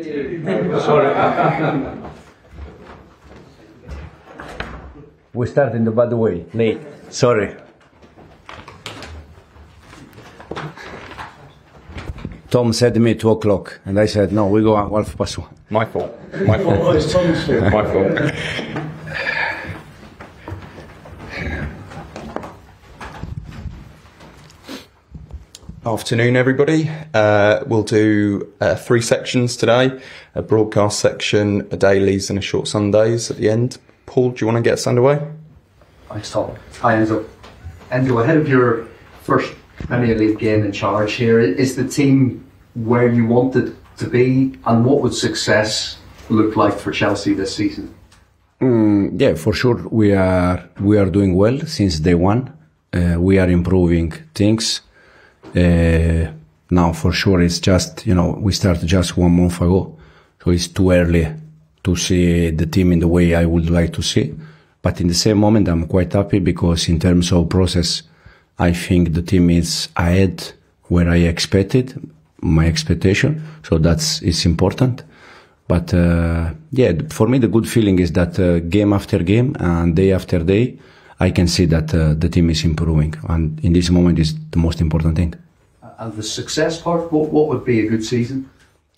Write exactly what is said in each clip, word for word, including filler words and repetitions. Sorry. We start in the bad way, late. Sorry. Tom said to me two o'clock, and I said, no, we go at half past one. My fault. My fault. Oh, it's Tom's fault. My fault. Afternoon, everybody. Uh, we'll do uh, three sections today, a broadcast section, a dailies, and a short Sundays at the end. Paul, do you want to get us underway? I saw. Hi, Enzo. Enzo, ahead of your first Premier League game in charge here, is the team where you want it to be, and what would success look like for Chelsea this season? Mm, yeah, for sure we are we are doing well since day one. Uh, we are improving things. Uh, now, for sure, it's just you know we started just one month ago, so it's too early to see the team in the way I would like to see. But in the same moment, I'm quite happy because in terms of process, I think the team is ahead where I expected, my expectation. So that's it's important. But uh, yeah, for me, the good feeling is that uh, game after game and day after day, I can see that uh, the team is improving. And in this moment is the most important thing. And the success part, what, what would be a good season?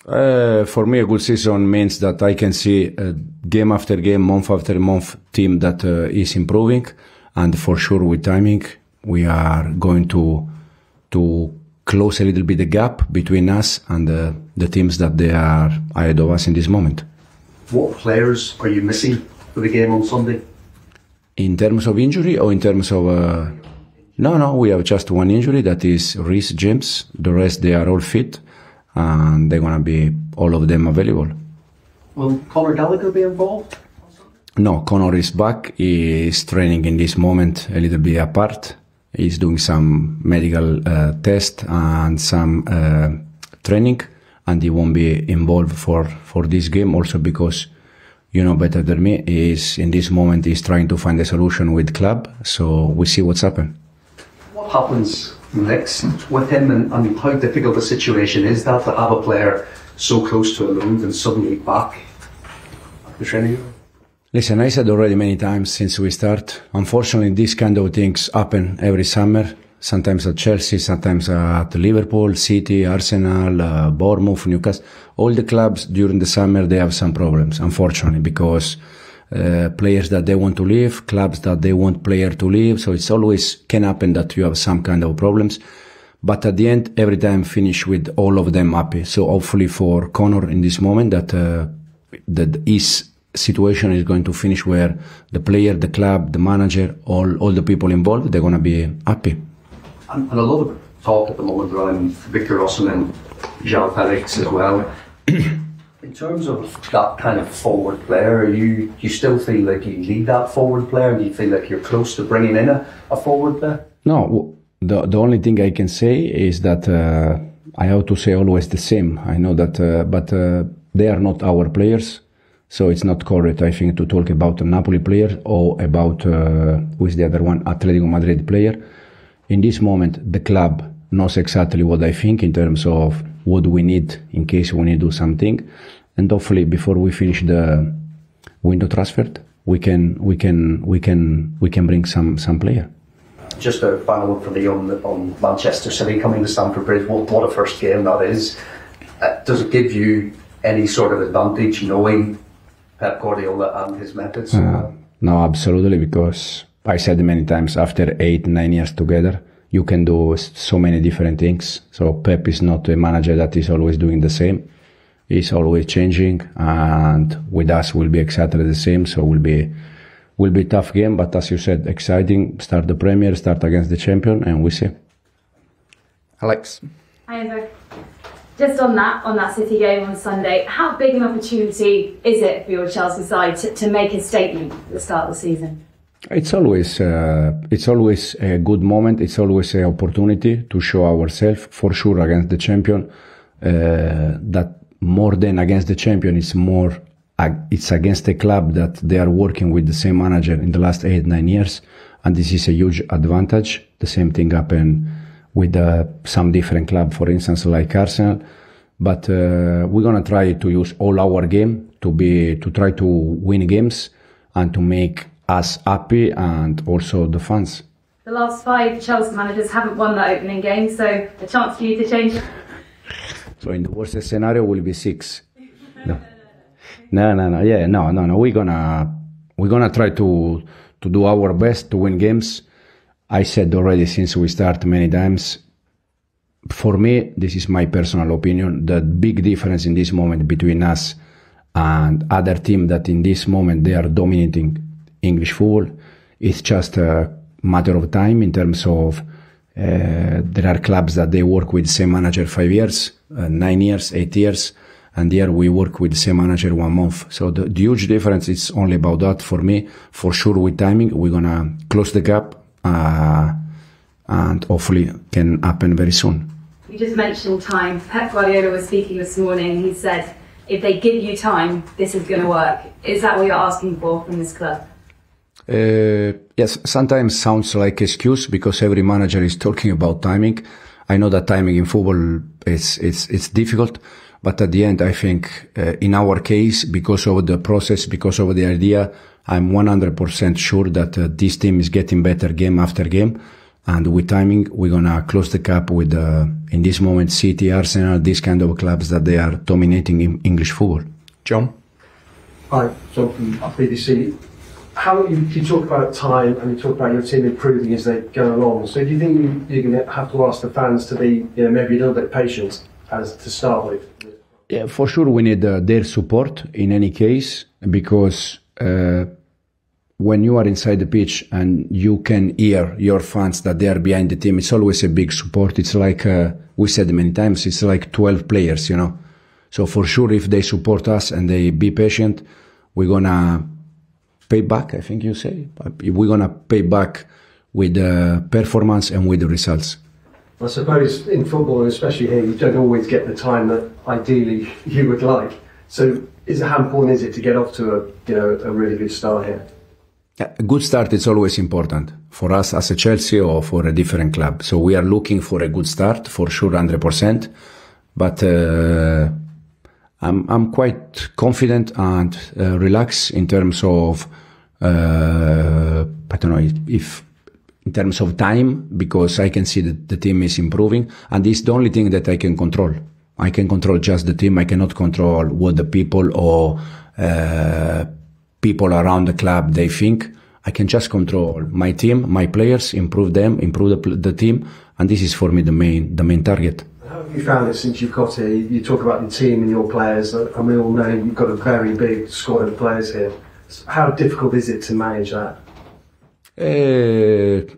Uh, for me, a good season means that I can see uh, game after game, month after month, team that uh, is improving, and for sure with timing, we are going to to close a little bit the gap between us and uh, the teams that they are ahead of us in this moment. What players are you missing for the game on Sunday? In terms of injury or in terms of? Uh, no, no, we have just one injury, that is Reece James. The rest they are all fit. And they're going to be all of them available. Will Conor Gallagher be involved? No, Conor is back. He is training in this moment a little bit apart. He's doing some medical uh, test and some uh, training, and he won't be involved for, for this game also because, you know better than me, he is, in this moment he's trying to find a solution with club, so we see what's happened. What happens next with him, and, and how difficult a situation is that to have a player so close to a loan and suddenly back at the training ground? Listen, I said already many times since we start, unfortunately these kind of things happen every summer, sometimes at Chelsea, sometimes at Liverpool, City, Arsenal, uh, Bournemouth, Newcastle. All the clubs during the summer they have some problems, unfortunately, because Uh, players that they want to leave, clubs that they want player to leave. So it's always can happen that you have some kind of problems. But at the end, every time finish with all of them happy. So hopefully for Conor in this moment that, uh, that his situation is going to finish where the player, the club, the manager, all, all the people involved, they're going to be happy. And, and a lot of talk at the moment around Victor Osimhen, Joao Felix as well. In terms of that kind of forward player, you you still feel like you need that forward player? Do you feel like you're close to bringing in a, a forward player? No, the the only thing I can say is that uh, I have to say always the same. I know that, uh, but uh, they are not our players, so it's not correct, I think, to talk about a Napoli player or about uh, who is the other one, Atletico Madrid player. In this moment, the club knows exactly what I think in terms of what we need in case we need to do something, and hopefully before we finish the window transfer, we can we can we can we can bring some some player. Just a final one for me on on Manchester City coming to Stamford Bridge. What what a first game that is! Uh, does it give you any sort of advantage knowing Pep Guardiola and his methods? Uh, no, absolutely, because I said many times after eight nine years together, you can do so many different things. So Pep is not a manager that is always doing the same. He's always changing, and with us will be exactly the same. So will be, will be a tough game. But as you said, exciting. Start the Premier, start against the champion, and we see. Alex. Hi, Andrew. Just on that, on that City game on Sunday, how big an opportunity is it for your Chelsea side to, to make a statement at the start of the season? It's always uh, it's always a good moment. It's always an opportunity to show ourselves, for sure, against the champion. Uh, that more than against the champion, it's more uh, it's against a club that they are working with the same manager in the last eight nine years, and this is a huge advantage. The same thing happened with uh, some different club, for instance, like Arsenal. But uh, we're gonna try to use all our game to be to try to win games and to make us happy and also the fans. The last five Chelsea managers haven't won that opening game, so a chance for you to change. So in the worst scenario will be six. No. no, no, no, yeah, no, no, no. We're gonna we're gonna try to to do our best to win games. I said already since we start many times. For me, this is my personal opinion, the big difference in this moment between us and other team that in this moment they are dominating English football is just a matter of time in terms of uh, there are clubs that they work with the same manager five years, uh, nine years, eight years, and here we work with the same manager one month. So the, the huge difference is only about that for me. For sure with timing, we're going to close the gap uh, and hopefully can happen very soon. You just mentioned time. Pep Guardiola was speaking this morning. He said, if they give you time, this is going to work. Is that what you're asking for from this club? Uh, yes, sometimes sounds like excuse because every manager is talking about timing. I know that timing in football is it's, it's difficult, but at the end, I think uh, in our case, because of the process, because of the idea, I'm one hundred percent sure that uh, this team is getting better game after game. And with timing, we're going to close the gap with, uh, in this moment, City, Arsenal, these kind of clubs that they are dominating in English football. John? Hi, John from A F P D C. How you, you talk about time and you talk about your team improving as they go along. So do you think you, you're going to have to ask the fans to be you know, maybe a little bit patient as to start with? Yeah, for sure we need uh, their support in any case because... Uh, when you are inside the pitch and you can hear your fans that they are behind the team, it's always a big support. It's like uh, we said many times, it's like twelve players, you know. So for sure, if they support us and they be patient, we're going to pay back, I think you say. We're going to pay back with the uh, performance and with the results. I suppose in football, especially here, you don't always get the time that ideally you would like. So is how important is it to get off to a, you know, a really good start here? A good start is always important for us as a Chelsea or for a different club. So we are looking for a good start, for sure, one hundred percent. But uh, I'm, I'm quite confident and uh, relaxed in terms of, uh, I don't know, if, if in terms of time, because I can see that the team is improving. And it's the only thing that I can control. I can control just the team. I cannot control what the people or uh people around the club, they think. I can just control my team, my players, improve them, improve the, the team, and this is for me the main, the main target. How have you found it since you've got here? You talk about your team and your players, and we all know you've got a very big squad of players here. How difficult is it to manage that? Uh,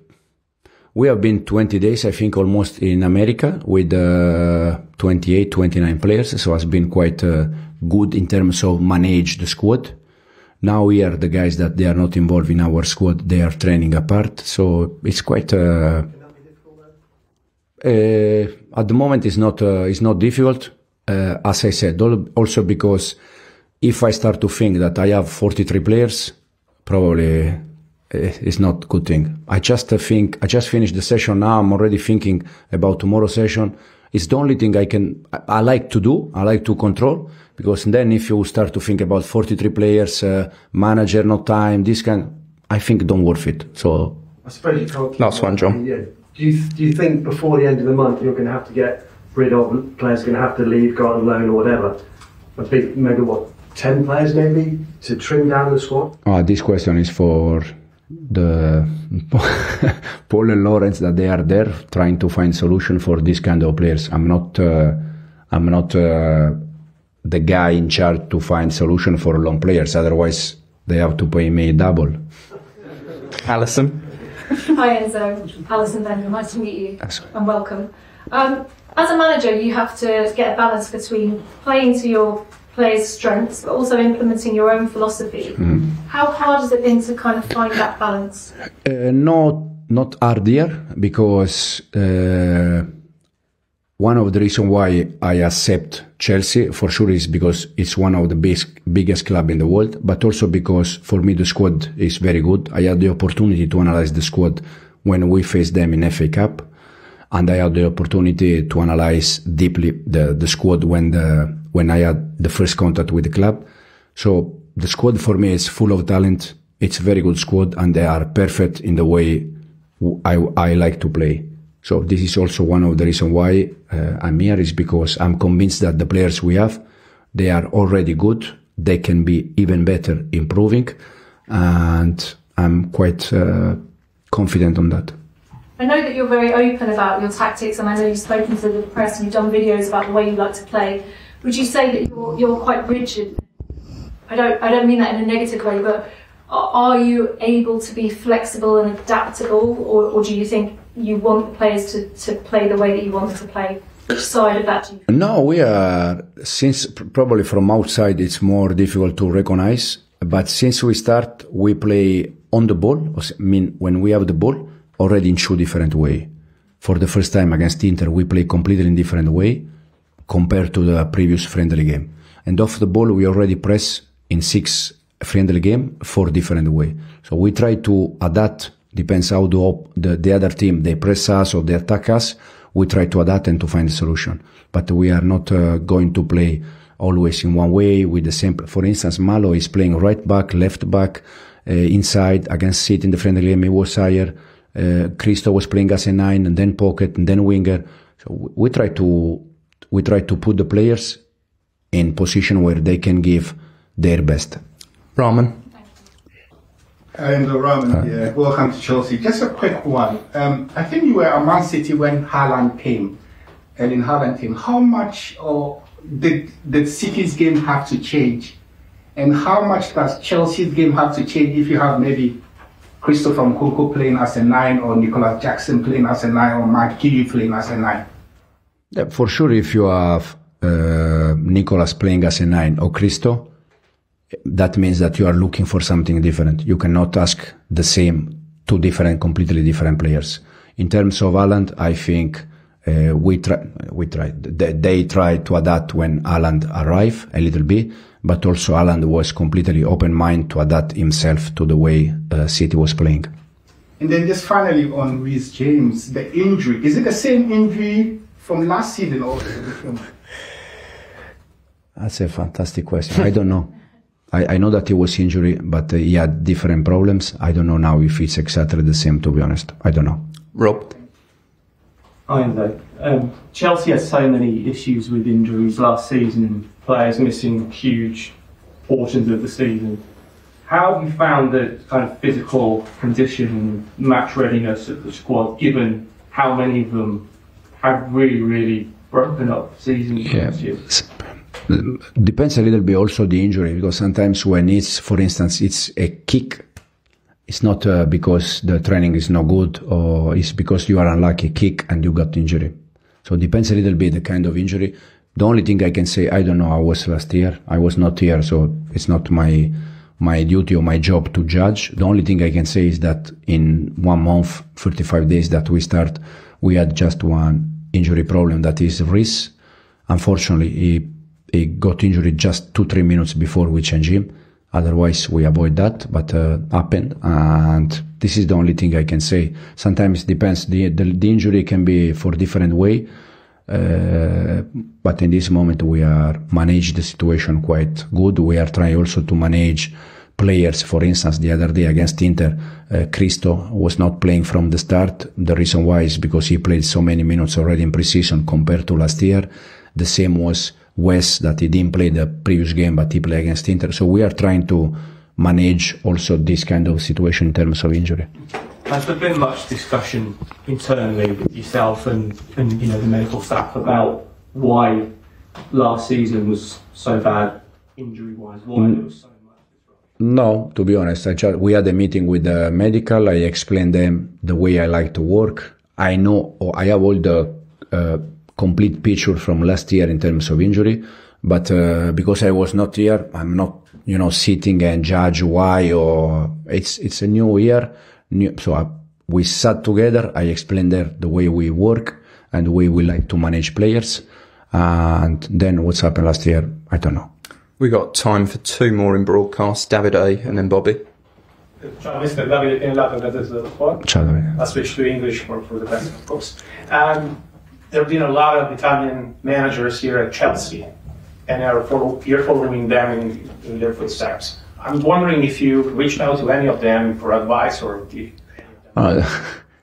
we have been twenty days, I think, almost in America with uh, twenty-eight, twenty-nine players, so it's been quite uh, good in terms of manage the squad. Now here, the guys that they are not involved in our squad, they are training apart. So it's quite. Uh, uh, at the moment, it's not uh, it's not difficult. Uh, as I said, also because if I start to think that I have forty-three players, probably it's not a good thing. I just think I just finished the session now. I'm already thinking about tomorrow's session. It's the only thing I can, I like to do, I like to control, because then if you start to think about forty-three players, uh, manager, no time, this kind, I think don't worth it. So, I suppose you can't keep last one, John. Yeah. Do you, do you think before the end of the month you're going to have to get rid of, players going to have to leave, go on loan or whatever? A big, maybe what, ten players maybe, to trim down the squad? Oh, this question is for the Paul and Lawrence that they are there trying to find solution for this kind of players. I'm not uh, I'm not uh, the guy in charge to find solution for long players, otherwise they have to pay me double. Alison. Hi Enzo, Alison Bender, nice to meet you. Excellent. And welcome. Um, as a manager you have to get a balance between playing to your players' strengths, but also implementing your own philosophy. Mm. How hard has it been to kind of find that balance? Uh, no, not harder, because uh, one of the reasons why I accept Chelsea, for sure, is because it's one of the best, biggest club in the world, but also because, for me, the squad is very good. I had the opportunity to analyze the squad when we faced them in F A Cup. and I had the opportunity to analyze deeply the, the squad when the when I had the first contact with the club. So the squad for me is full of talent. It's a very good squad, and they are perfect in the way I, I like to play. So this is also one of the reasons why uh, I'm here, is because I'm convinced that the players we have, they are already good. They can be even better, improving, and I'm quite uh, confident on that. I know that you're very open about your tactics, and I know you've spoken to the press and you've done videos about the way you like to play. Would you say that you're, you're quite rigid? I don't, I don't mean that in a negative way, but are you able to be flexible and adaptable, or, or do you think you want the players to, to play the way that you want them to play? Which side of that do you think? No, we are, since probably from outside it's more difficult to recognize, but since we start, we play on the ball, I mean when we have the ball, already in two different way. For the first time against Inter, we play completely in different way compared to the previous friendly game. And off the ball, we already press in six friendly game, four different way. So we try to adapt, depends how the, the, the other team, they press us or they attack us, we try to adapt and to find a solution. But we are not uh, going to play always in one way with the same. For instance, Malo is playing right back, left back, uh, inside. Against City in the friendly game, he was higher. Uh, Christo was playing as a nine, and then pocket, and then winger. So we, we try to we try to put the players in position where they can give their best. Raman. I'm the Raman here. Welcome to Chelsea. Just a quick one. Um, I think you were at Man City when Haaland came, and in Haaland came, how much or did did City's game have to change, and how much does Chelsea's game have to change if you have maybe Christo from Coco playing as a nine, or Nicholas Jackson playing as a nine, or Marc Guiu playing as a nine? Yeah, for sure, if you have uh, Nicholas playing as a nine or Christo, that means that you are looking for something different. You cannot ask the same two different, completely different players. In terms of Haaland, I think uh, we try, we try, they, they tried to adapt when Haaland arrived a little bit. But also Haaland was completely open mind to adapt himself to the way uh, City was playing. And then just finally on Reece James, the injury. Is it the same injury from last season or different? That's a fantastic question. I don't know. I, I know that he was injured, but uh, he had different problems. I don't know now if it's exactly the same, to be honest. I don't know. Rob? I don't know. Um, Chelsea had so many issues with injuries last season, players missing huge portions of the season. How have you found the kind of physical condition, match readiness of the squad, given how many of them have really, really broken up seasons? Yeah. Depends a little bit also the injury, because sometimes when it's, for instance, it's a kick, it's not uh, because the training is not good, or it's because you are unlucky kick and you got injury. So it depends a little bit the kind of injury. The only thing I can say, I don't know, I was last year, I was not here, so it's not my my duty or my job to judge. The only thing I can say is that in one month, thirty-five days that we start, we had just one injury problem, that is Reece. Unfortunately, he, he got injured just two, three minutes before we change him. Otherwise, we avoid that, but uh, happened, and this is the only thing I can say. Sometimes it depends, the, the, the injury can be for different way. Uh, but in this moment we are manage the situation quite good. We are trying also to manage players. For instance, the other day against Inter, uh, Christo was not playing from the start. The reason why is because he played so many minutes already in pre-season compared to last year. The same was Wes, that he didn't play the previous game, but he played against Inter. So we are trying to manage also this kind of situation in terms of injury. Has there been much discussion internally with yourself and, and you know the medical staff about why last season was so bad injury-wise? Why there was so much disruption? No, to be honest, I just, we had a meeting with the medical. I explained them the way I like to work. I know, or I have all the uh, complete picture from last year in terms of injury, but uh, because I was not here, I'm not you know sitting and judge why, or it's it's a new year. So I, we sat together, I explained there the way we work and the way we like to manage players. And then what's happened last year, I don't know. We got time for two more in broadcast, David A and then Bobby. Mister David in Latin, that is the sport. Ciao, David. I switched to English for, for the best, of course. Um, there have been a lot of Italian managers here at Chelsea, and are follow, you're following them in, in their footsteps. I'm wondering if you reached out to any of them for advice or... The, uh,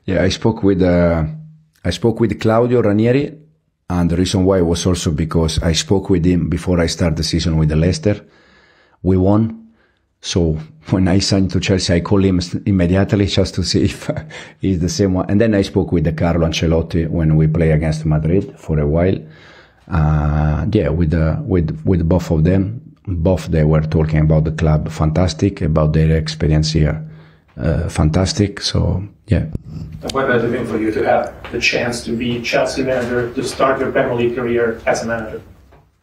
yeah, I spoke with uh, I spoke with Claudio Ranieri, and the reason why was also because I spoke with him before I started the season with the Leicester. We won. So when I signed to Chelsea, I called him immediately just to see if he's the same one. And then I spoke with the Carlo Ancelotti when we play against Madrid for a while. Uh, yeah, with, uh, with, with both of them, both they were talking about the club, fantastic, about their experience here, uh, fantastic. So, yeah. What has it been for you to have the chance to be Chelsea manager, to start your Premier League career as a manager?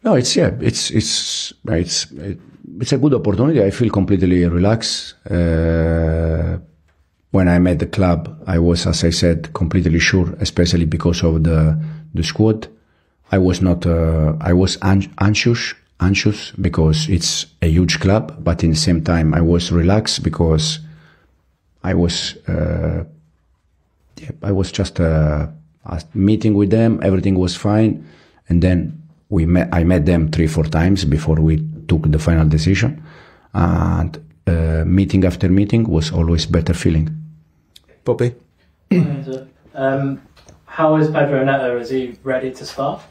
No, it's, yeah, it's, it's, it's, it, It's a good opportunity. I feel completely relaxed. Uh, when I met the club, I was, as I said, completely sure, especially because of the the squad. I was not. Uh, I was anxious, anxious because it's a huge club. But in the same time, I was relaxed because I was. Uh, yeah, I was just uh, meeting with them. Everything was fine, and then we met. I met them three, four times before we took the final decision, and uh, meeting after meeting was always better feeling. Poppy? um, how is Pedro Neto? Is he ready to start?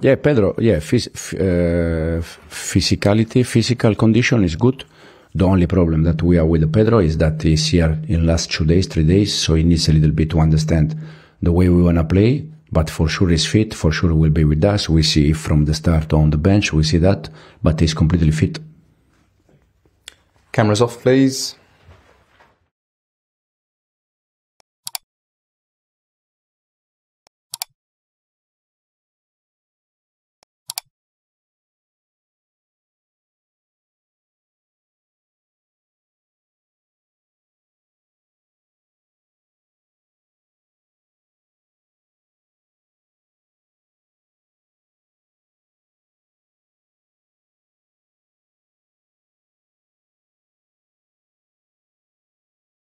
Yeah, Pedro, yeah, phys uh, physicality, physical condition is good. The only problem that we are with Pedro is that he's here in last two days, three days, so he needs a little bit to understand the way we want to play, but for sure he's fit, for sure will be with us. We see from the start on the bench, we see that, but he's completely fit. Cameras off, please.